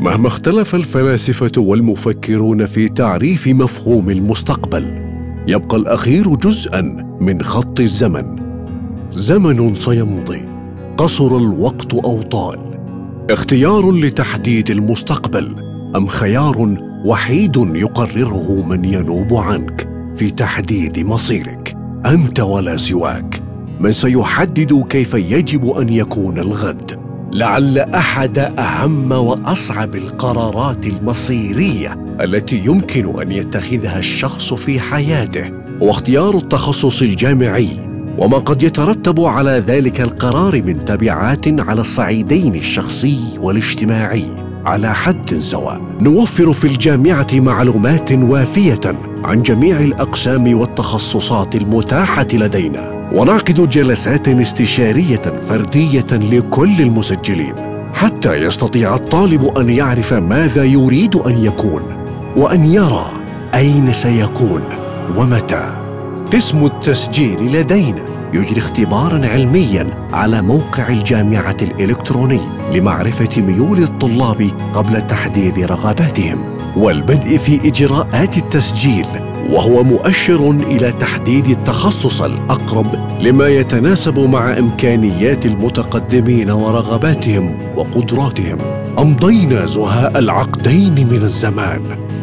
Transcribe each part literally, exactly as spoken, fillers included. مهما اختلف الفلاسفة والمفكرون في تعريف مفهوم المستقبل، يبقى الأخير جزءاً من خط الزمن. زمن سيمضي، قصر الوقت أو طال. اختيار لتحديد المستقبل أم خيار وحيد يقرره من ينوب عنك في تحديد مصيرك؟ أنت ولا سواك من سيحدد كيف يجب أن يكون الغد. لعل أحد أهم وأصعب القرارات المصيرية التي يمكن أن يتخذها الشخص في حياته هو اختيار التخصص الجامعي، وما قد يترتب على ذلك القرار من تبعات على الصعيدين الشخصي والاجتماعي على حد سواء. نوفر في الجامعة معلومات وافية عن جميع الأقسام والتخصصات المتاحة لدينا، ونعقد جلسات استشارية فردية لكل المسجلين حتى يستطيع الطالب أن يعرف ماذا يريد أن يكون، وأن يرى أين سيكون ومتى. قسم التسجيل لدينا يجري اختباراً علمياً على موقع الجامعة الإلكتروني لمعرفة ميول الطلاب قبل تحديد رغباتهم والبدء في إجراءات التسجيل، وهو مؤشر إلى تحديد التخصص الأقرب لما يتناسب مع إمكانيات المتقدمين ورغباتهم وقدراتهم. أمضينا زهاء العقدين من الزمان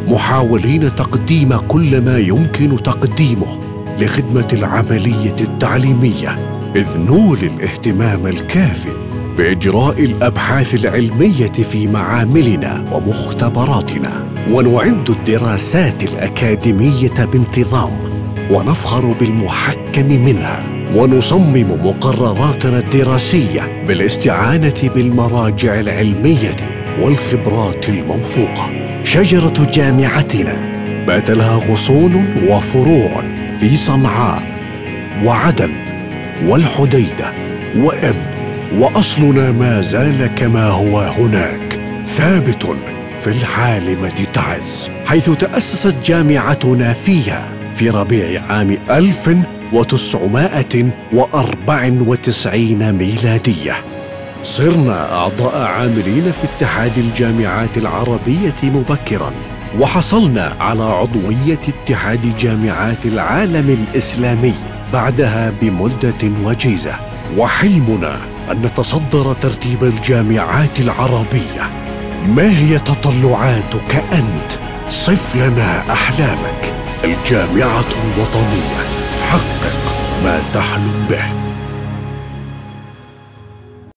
محاولين تقديم كل ما يمكن تقديمه لخدمة العملية التعليمية، إذ نولي الاهتمام الكافي بإجراء الأبحاث العلمية في معاملنا ومختبراتنا، ونعد الدراسات الأكاديمية بانتظام، ونفخر بالمحكم منها، ونصمم مقرراتنا الدراسية بالاستعانة بالمراجع العلمية والخبرات الموثوقة. شجرة جامعتنا بات لها غصون وفروع في صنعاء وعدن والحديدة وإب، وأصلنا ما زال كما هو هناك ثابت في الحالمة تعز، حيث تأسست جامعتنا فيها في ربيع عام ألف وتسعمائة وأربعة وتسعين ميلادية. صرنا أعضاء عاملين في اتحاد الجامعات العربية مبكراً، وحصلنا على عضوية اتحاد جامعات العالم الإسلامي بعدها بمدة وجيزة، وحلمنا أن نتصدر ترتيب الجامعات العربية. ما هي تطلعاتك أنت؟ صف لنا أحلامك. الجامعة الوطنية، حقق ما تحلم به.